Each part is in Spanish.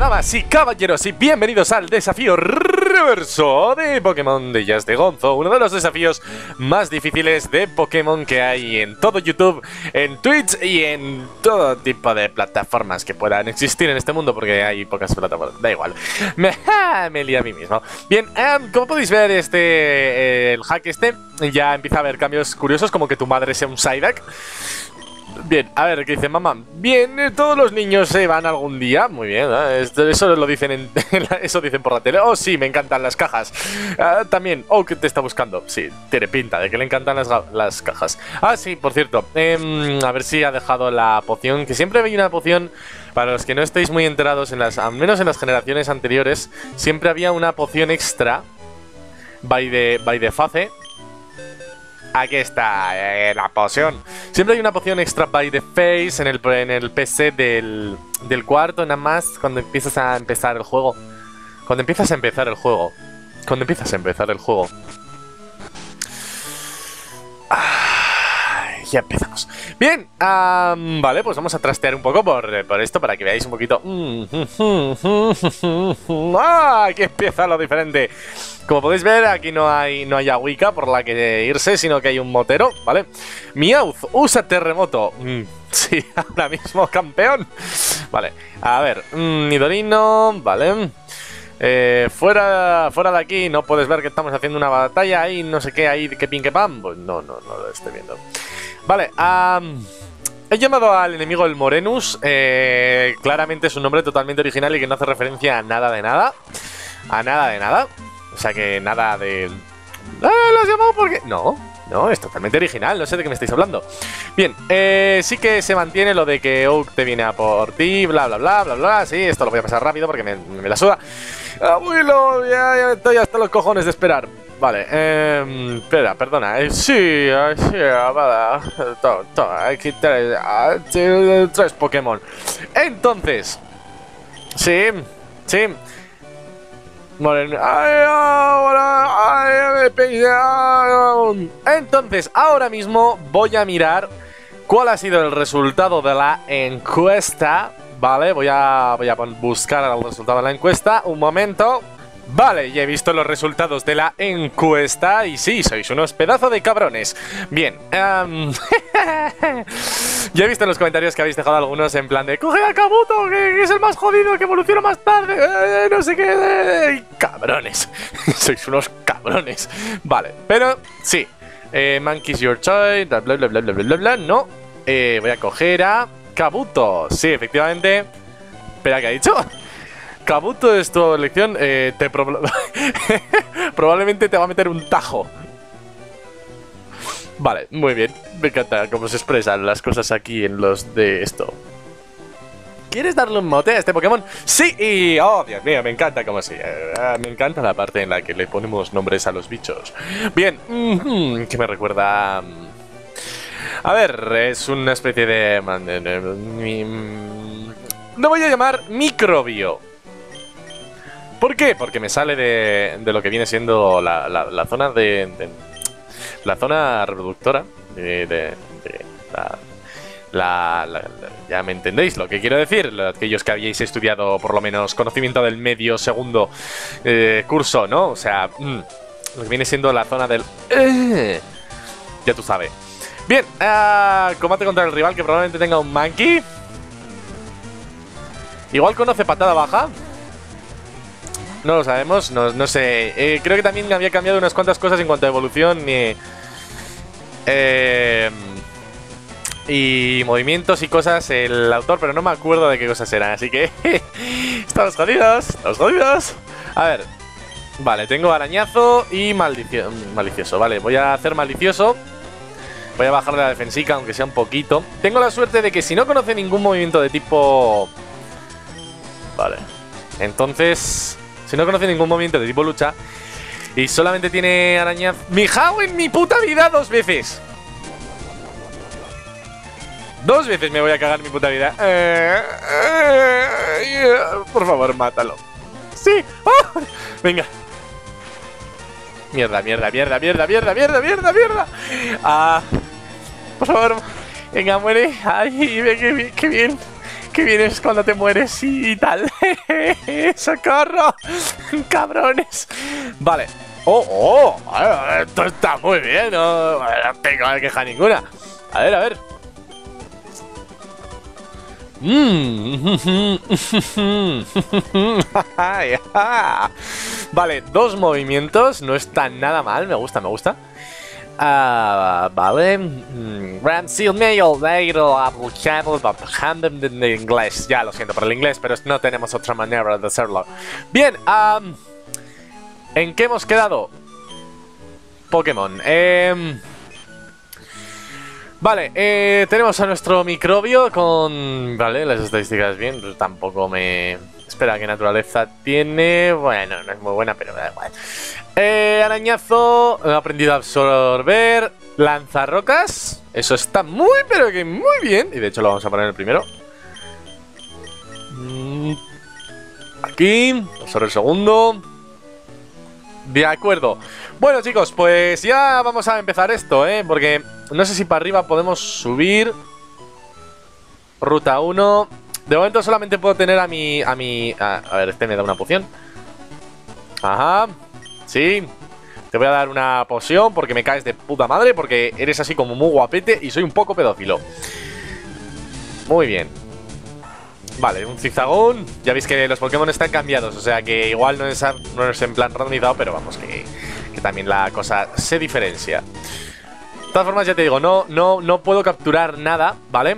damas y caballeros, y bienvenidos al desafío reverso de Pokémon de Jazz de Gonzo, uno de los desafíos más difíciles de Pokémon que hay en todo YouTube, en Twitch y en todo tipo de plataformas que puedan existir en este mundo, porque hay pocas plataformas, da igual, me lío a mí mismo. Bien, como podéis ver, el hack ya empieza a haber cambios curiosos, como que tu madre sea un Psyduck. Bien, a ver, ¿qué dice mamá? Bien, todos los niños se van algún día. Muy bien, eso lo dicen eso dicen por la tele. Oh, sí, me encantan las cajas. También, oh, que te está buscando. Sí, tiene pinta de que le encantan las cajas. Ah, sí, por cierto, a ver si ha dejado la poción. Que siempre hay una poción, para los que no estéis muy enterados, al menos en las generaciones anteriores, siempre había una poción extra by the face. Aquí está, la poción. Siempre hay una poción extra by the face en el PC del cuarto, nada más cuando empiezas a empezar el juego. Ya empezamos. Bien, vale, pues vamos a trastear un poco por esto para que veáis un poquito. ¡Ah! Aquí empieza lo diferente. Como podéis ver, aquí no hay agüica por la que irse, sino que hay un motero, ¿vale? Miauz, usa terremoto. Sí, ahora mismo, campeón. Vale, a ver, Nidorino, vale. Fuera de aquí, no puedes ver que estamos haciendo una batalla ahí, no sé qué, ahí, que pin, que pam. Pues no lo estoy viendo. Vale, he llamado al enemigo el Morenus. Claramente es un nombre totalmente original y que no hace referencia a nada de nada. O sea que nada de... ¡Ah, lo has llamado porque...! No, es totalmente original, no sé de qué me estáis hablando. Bien, sí que se mantiene lo de que Oak te viene a por ti, bla, bla, bla. Sí, esto lo voy a pasar rápido porque me la suda. ¡Abuelo! Ya estoy hasta los cojones de esperar. Vale, espera, perdona. Sí, vale. Toma, aquí tres Pokémon. Entonces, sí. Entonces, ahora mismo voy a mirar cuál ha sido el resultado de la encuesta. Vale, voy a buscar el resultado de la encuesta. Un momento. Vale, ya he visto los resultados de la encuesta y sí, sois unos pedazos de cabrones. Bien, ya he visto en los comentarios que habéis dejado algunos en plan de coge a Kabuto, que es el más jodido, que evoluciona más tarde, no sé qué, cabrones, sois unos cabrones. Vale, pero sí, Monkey's your choice, bla bla bla. No, voy a coger a Kabuto, sí, efectivamente. Espera, ¿qué ha dicho? Kabuto es tu elección, probablemente te va a meter un tajo. Vale, muy bien. Me encanta cómo se expresan las cosas aquí en los de esto. ¿Quieres darle un mote a este Pokémon? Sí, y... ¡Oh, Dios mío! Me encanta cómo se... me encanta la parte en la que le ponemos nombres a los bichos. Bien, que me recuerda... A ver, es una especie de... Lo voy a llamar microbio. ¿Por qué? Porque me sale de lo que viene siendo la zona de la zona reproductora ya me entendéis lo que quiero decir. Aquellos que habíais estudiado por lo menos conocimiento del medio segundo curso, ¿no? O sea, lo que viene siendo la zona del... ya tú sabes. Bien, combate contra el rival que probablemente tenga un monkey. Igual conoce patada baja. No lo sabemos, no sé. Creo que también había cambiado unas cuantas cosas en cuanto a evolución y movimientos y cosas el autor, pero no me acuerdo de qué cosas eran, así que... estamos jodidos, A ver, vale, tengo arañazo y malicioso, vale, voy a hacer malicioso. Voy a bajar de la defensica, aunque sea un poquito. Tengo la suerte de que si no conoce ningún movimiento de tipo... Vale, entonces... Si no conoce ningún movimiento de tipo lucha y solamente tiene arañazo... ¡Mijao en mi puta vida dos veces! Dos veces me voy a cagar mi puta vida. Por favor, mátalo. ¡Sí! ¡Oh! ¡Venga! ¡Mierda! Por favor, venga, muere. ¡Ay, qué bien! que vienes cuando te mueres y tal. ¡Socorro! ¡Cabrones! Vale. ¡Oh, oh! Esto está muy bien. No tengo queja ninguna. A ver, a ver. Vale, dos movimientos. No está nada mal. Me gusta, me gusta. Vale. Ramsil Mail, Negro, Abuchado, Handem de inglés. Ya lo siento por el inglés, pero no tenemos otra manera de hacerlo. Bien, ¿en qué hemos quedado? Pokémon. Vale, tenemos a nuestro microbio con... Vale, las estadísticas bien, pues tampoco me... Espera, ¿qué naturaleza tiene? Bueno, no es muy buena, pero da igual. Arañazo, he aprendido a absorber, lanzarrocas. Eso está muy, pero que muy bien. Y de hecho lo vamos a poner en el primero. Aquí, absorbe el segundo. De acuerdo. Bueno, chicos, pues ya vamos a empezar esto, ¿eh? Porque no sé si para arriba podemos subir. Ruta 1. De momento solamente puedo tener a mi... a ver, este me da una poción. Ajá. Sí. Te voy a dar una poción porque me caes de puta madre. Porque eres así como muy guapete y soy un poco pedófilo. Muy bien. Vale, un Zigzagón. Ya veis que los Pokémon están cambiados. O sea que igual no es en plan randomizado. Pero vamos, que también la cosa se diferencia. De todas formas, ya te digo, no puedo capturar nada, ¿vale?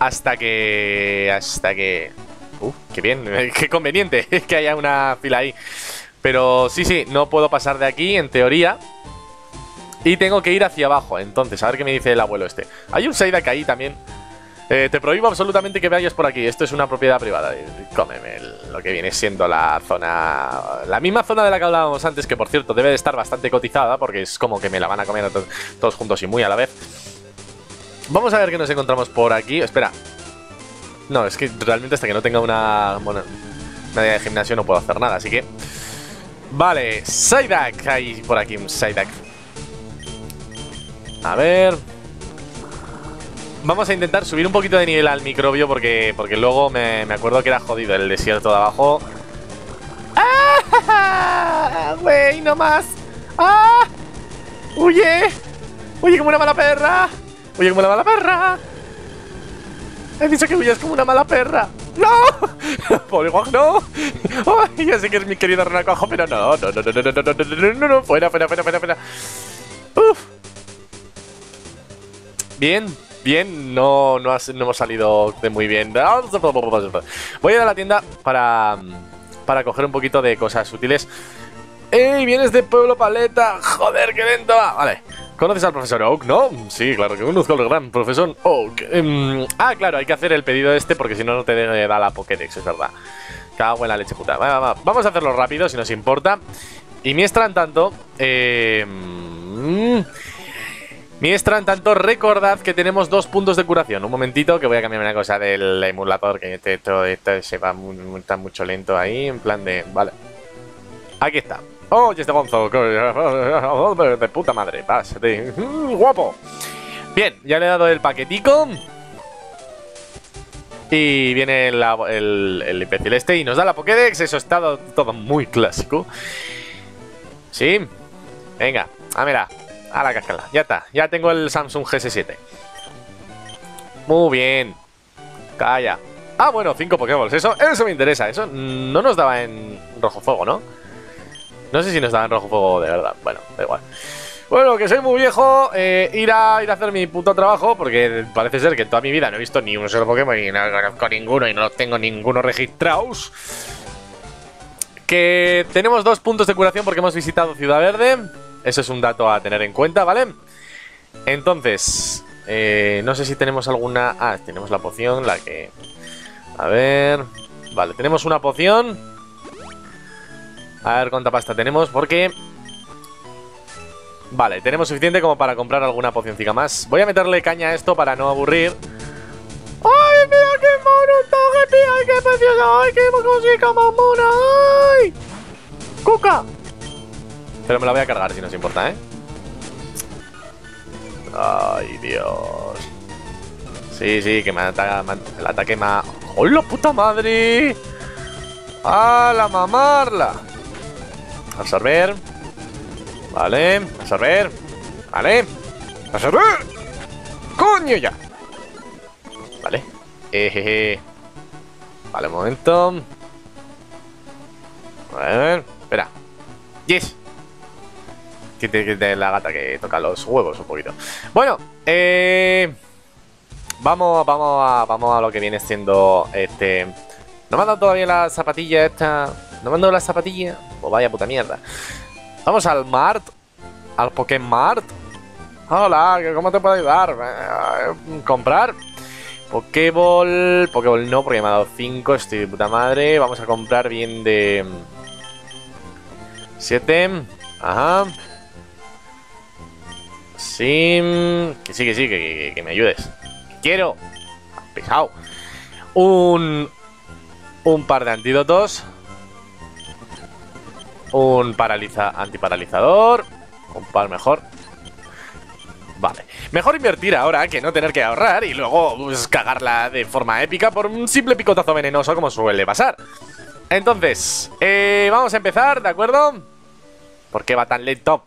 Hasta que... qué bien, qué conveniente que haya una fila ahí. Pero sí, no puedo pasar de aquí, en teoría. Y tengo que ir hacia abajo. Entonces, a ver qué me dice el abuelo este. Hay un Seida que ahí también. Te prohíbo absolutamente que vayas por aquí. Esto es una propiedad privada. Cómeme lo que viene siendo la zona... La misma zona de la que hablábamos antes, que por cierto debe de estar bastante cotizada, porque es como que me la van a comer a todos juntos y muy a la vez. Vamos a ver qué nos encontramos por aquí. Espera. No, es que realmente hasta que no tenga una idea de gimnasio no puedo hacer nada, así que... Vale, Psyduck. Hay por aquí un Psyduck. A ver... Vamos a intentar subir un poquito de nivel al microbio porque luego me acuerdo que era jodido el desierto de abajo. ¡Ah! ¡Güey, no más! ¡Ah! ¡Huye! ¡Huye como una mala perra! ¡Huye como una mala perra! He dicho que huyas como una mala perra. ¡No! ¡Pobre guajo, no! ¡Ay, ya sé que es mi querido renacuajo, pero no! ¡Fuera! ¡Uf! Bien. Bien, no hemos salido de muy bien. Voy a ir a la tienda para coger un poquito de cosas útiles. ¡Ey! ¡Vienes de Pueblo Paleta! ¡Joder, qué lento va! Vale. ¿Conoces al profesor Oak, no? Sí, claro que conozco al gran profesor Oak. Claro, hay que hacer el pedido este porque si no, no te da la Pokédex, es verdad. Cago en la leche puta. Vamos a hacerlo rápido, si nos importa. Y mientras tanto... Mientras tanto, recordad que tenemos 2 puntos de curación. Un momentito, que voy a cambiar una cosa del emulador, que todo esto se va mucho lento ahí, en plan de... Vale. Aquí está. ¡Oh, este bonzo! ¡De puta madre! ¡Pásate! ¡Guapo! Bien, ya le he dado el paquetico. Y viene el imbécil este y nos da la Pokédex. Eso está todo muy clásico. ¿Sí? Venga, a verá. A la cascala, ya está, ya tengo el Samsung GS7. Muy bien. Calla. Ah, bueno, 5 Pokéballs, eso me interesa. Eso no nos daba en rojo fuego, ¿no? No sé si nos daba en rojo fuego de verdad, bueno, da igual. Bueno, que soy muy viejo, ir a hacer mi puto trabajo. Porque parece ser que en toda mi vida no he visto ni un solo Pokémon y no conozco ninguno y no los tengo ninguno registrados. Que tenemos 2 puntos de curación porque hemos visitado Ciudad Verde. Eso es un dato a tener en cuenta, ¿vale? Entonces, no sé si tenemos alguna... Ah, tenemos la poción, la que... A ver... Vale, tenemos una poción. A ver cuánta pasta tenemos, porque... Vale, tenemos suficiente como para comprar alguna pocioncica más. Voy a meterle caña a esto para no aburrir. ¡Ay, mira qué mono! ¡Qué pía! ¡Ay, qué preciosa! ¡Ay, qué música más mona! ¡Ay! ¡Cuca! Pero me la voy a cargar si nos importa, ¿eh? Ay, Dios. Sí, sí, que me ataca. El ataque me ha... ¡Hola, puta madre! ¡A la mamarla! Absorber. Vale, absorber. Vale. ¡Absorber! ¡Coño ya! Vale. Vale, un momento. A ver, espera. ¡Yes! Quítate la gata que toca los huevos un poquito. Bueno, vamos a lo que viene siendo este... No me han dado todavía las zapatillas esta. No me han dado las zapatillas. Pues vaya puta mierda. Vamos al Mart. Al Pokémon Mart. Hola, ¿cómo te puedo ayudar? ¿Comprar? Pokéball. Pokéball no, porque me ha dado 5. Estoy de puta madre. Vamos a comprar bien de... 7. Ajá. Sí. Que sí, que sí, que me ayudes. Quiero. Pesado. Un par de antídotos. Un antiparalizador. Un par mejor. Vale. Mejor invertir ahora que no tener que ahorrar y luego pues, cagarla de forma épica por un simple picotazo venenoso como suele pasar. Entonces, vamos a empezar, ¿de acuerdo? ¿Por qué va tan lento?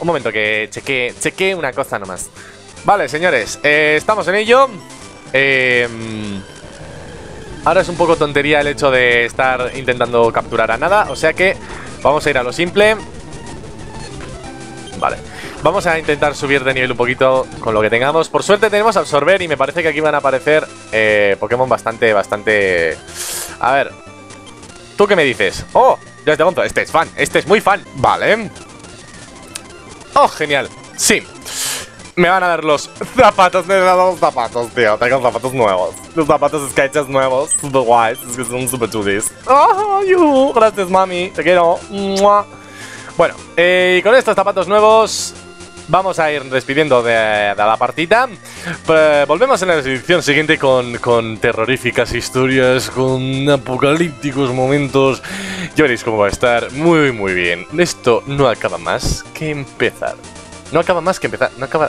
Un momento que chequee una cosa nomás. Vale, señores, estamos en ello. Ahora es un poco tontería el hecho de estar intentando capturar a nada, o sea que vamos a ir a lo simple. Vale, vamos a intentar subir de nivel un poquito con lo que tengamos. Por suerte tenemos absorber y me parece que aquí van a aparecer Pokémon bastante... A ver, ¿tú qué me dices? ¡Oh! Ya es de bonzo, este es fan, este es muy fan. Vale. ¡Oh, genial! Sí. Me van a dar los zapatos, me van a dar los zapatos, tío. Tengo zapatos nuevos. Los zapatos sketches nuevos, super guays, es que son super chulis. ¡Oh, you! Gracias, mami, te quiero. ¡Mua! Bueno, y con estos zapatos nuevos vamos a ir despidiendo de la partida. Volvemos en la edición siguiente con terroríficas historias, con apocalípticos momentos. Ya veréis cómo va a estar muy, muy bien. Esto no acaba más que empezar. No acaba más que empezar, no acaba...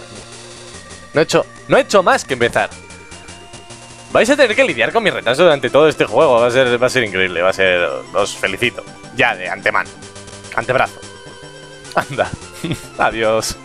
No he hecho más que empezar. Vais a tener que lidiar con mi retraso durante todo este juego. Va a ser increíble, va a ser... Os felicito. Ya, de antemano. Antebrazo. Anda. Adiós.